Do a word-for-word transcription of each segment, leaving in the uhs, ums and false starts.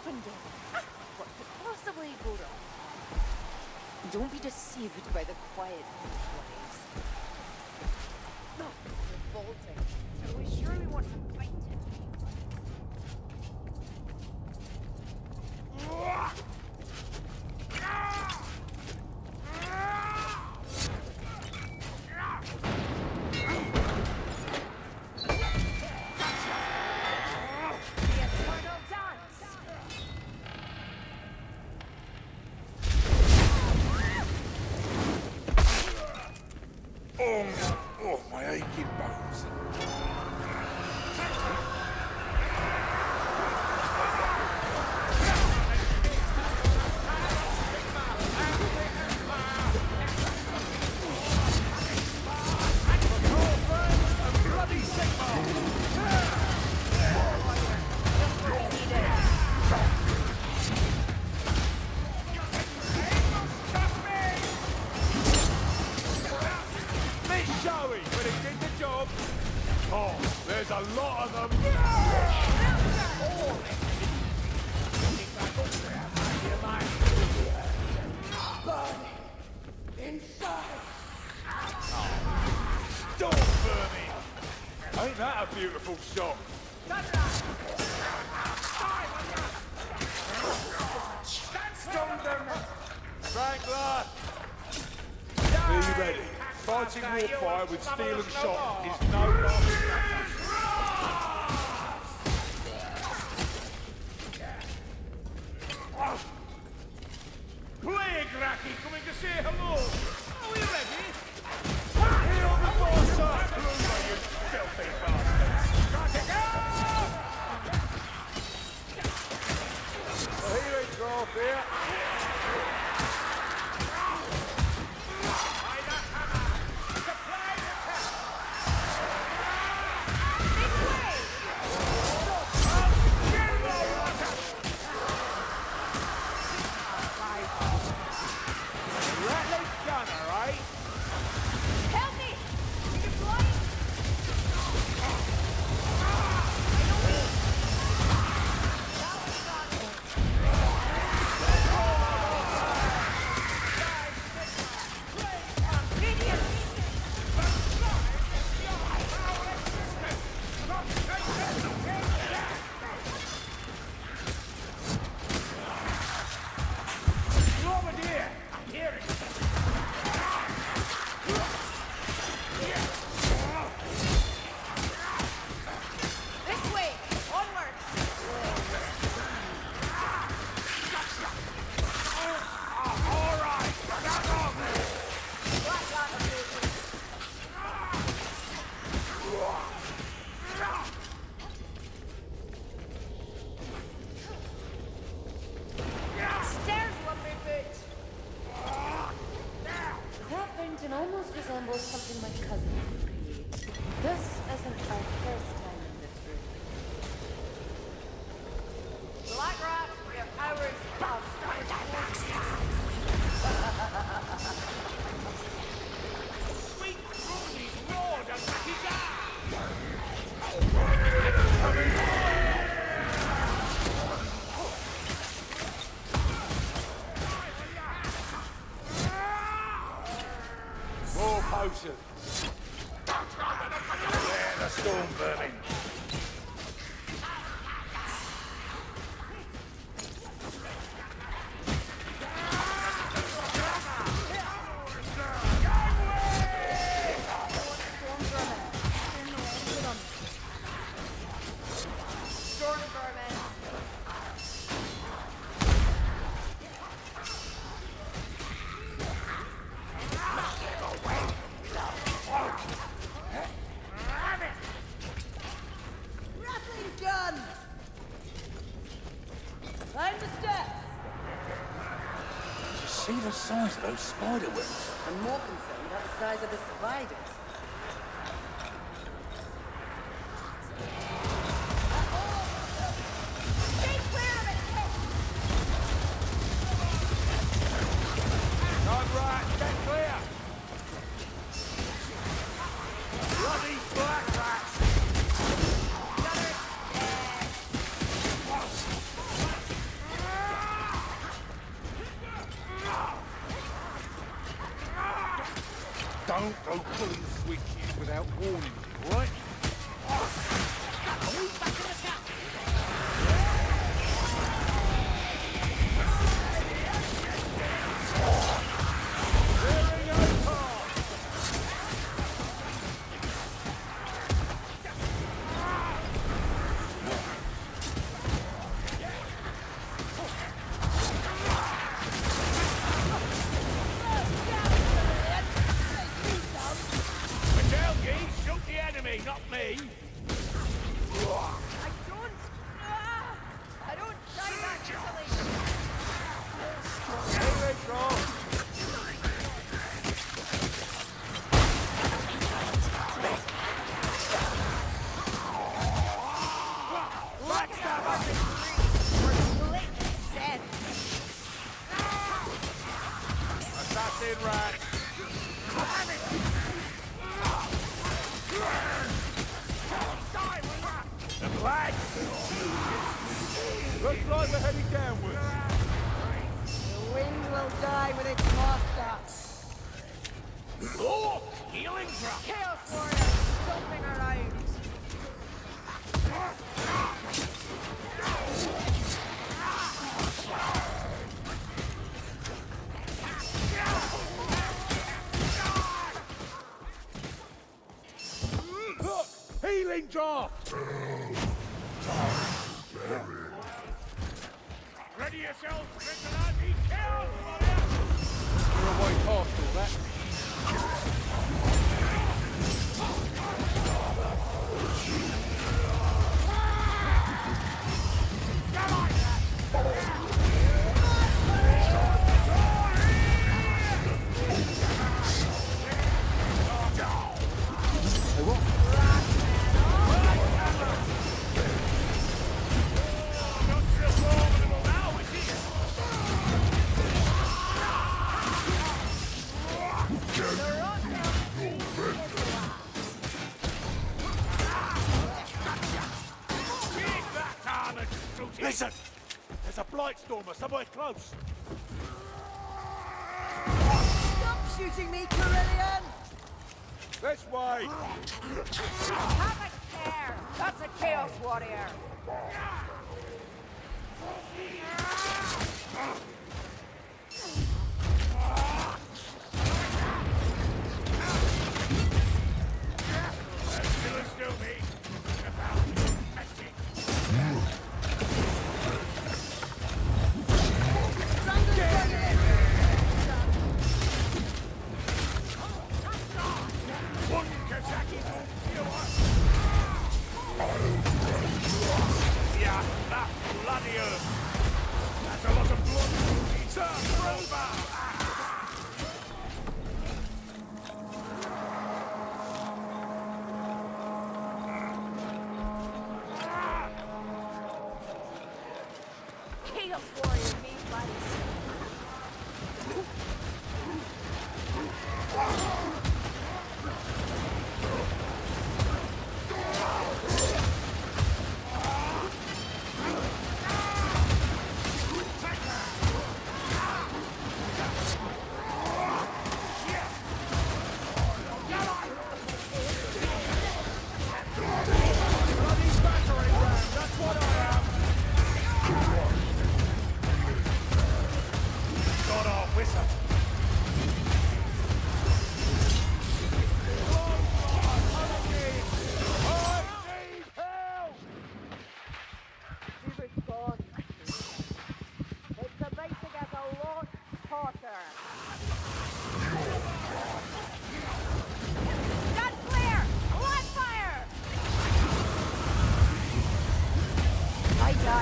opened it. Ah, what could possibly go wrong? Don't be deceived by the quiet noise. Oh, revolting. Are we sure we want to fight it? Beautiful shot. That's them. Strangler. Be ready. Fighting warfire with steel and shot is no longer. See the size of those spider webs. I'm more concerned about the size of the spiders. Don't go pulling switches without warning me, alright? Move back in the town! Draft. Ready yourselves, vigilante, Chaos Warrior! You're a white horse, all that. Come on! Hey, what? Listen! There's a Blightstormer somewhere close! Stop shooting me, Carillion! This way! Have a care! That's a Chaos Warrior!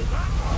I